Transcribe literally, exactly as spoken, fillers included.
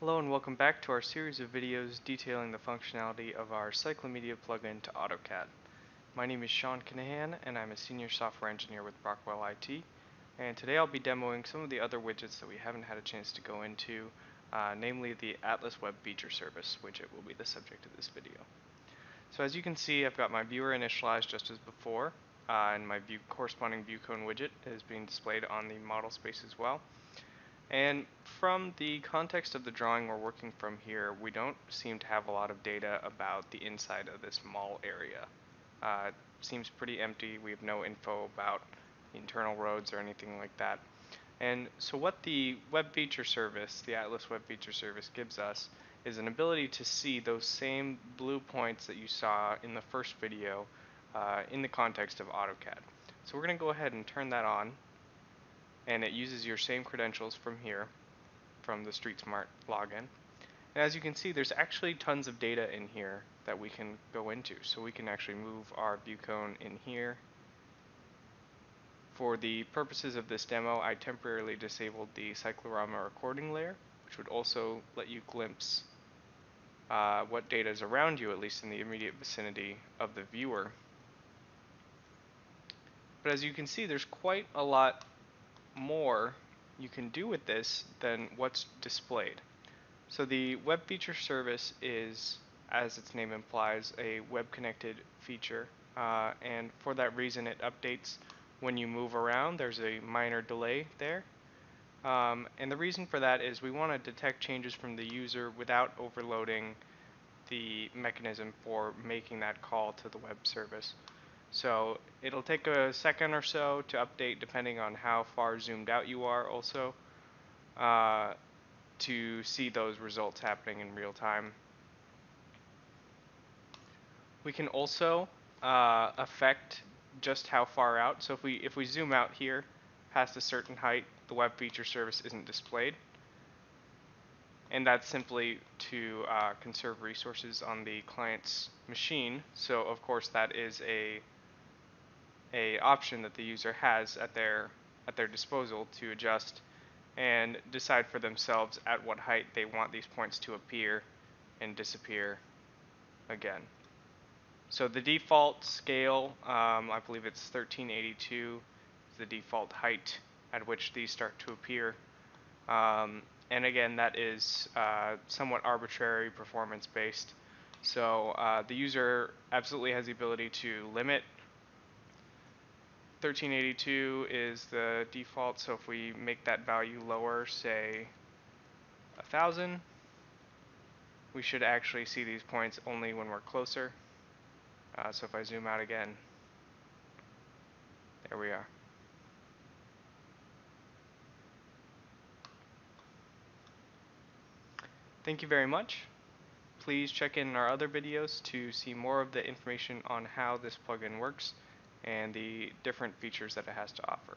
Hello and welcome back to our series of videos detailing the functionality of our CycloMedia plugin to AutoCAD. My name is Sean Kinahan and I'm a senior software engineer with Rockwell I T, and today I'll be demoing some of the other widgets that we haven't had a chance to go into, uh, namely the Atlas Web Feature Service widget will be the subject of this video. So as you can see, I've got my viewer initialized just as before, uh, and my view corresponding view cone widget is being displayed on the model space as well. And from the context of the drawing we're working from here, we don't seem to have a lot of data about the inside of this mall area. Uh, it seems pretty empty. We have no info about internal roads or anything like that. And so what the web feature service, the Atlas Web Feature Service, gives us is an ability to see those same blue points that you saw in the first video uh, in the context of AutoCAD. So we're going to go ahead and turn that on. And it uses your same credentials from here, from the StreetSmart login. And as you can see, there's actually tons of data in here that we can go into. So we can actually move our view cone in here. For the purposes of this demo, I temporarily disabled the cyclorama recording layer, which would also let you glimpse uh, what data is around you, at least in the immediate vicinity of the viewer. But as you can see, there's quite a lot more you can do with this than what's displayed. So the web feature service is, as its name implies, a web connected feature, uh, and for that reason it updates when you move around. There's a minor delay there, um, and the reason for that is we want to detect changes from the user without overloading the mechanism for making that call to the web service. So it'll take a second or so to update, depending on how far zoomed out you are also, uh, to see those results happening in real time. We can also uh, affect just how far out. So if we, if we zoom out here past a certain height, the web feature service isn't displayed. And that's simply to uh, conserve resources on the client's machine. So of course that is a a option that the user has at their at their disposal to adjust and decide for themselves at what height they want these points to appear and disappear again. So the default scale, um, I believe it's thirteen eighty-two, is the default height at which these start to appear. Um, and again, that is uh, somewhat arbitrary, performance based. So uh, the user absolutely has the ability to limit. thirteen eighty-two is the default, so if we make that value lower, say one thousand, we should actually see these points only when we're closer. Uh, so if I zoom out again, there we are. Thank you very much. Please check in our other videos to see more of the information on how this plugin works and the different features that it has to offer.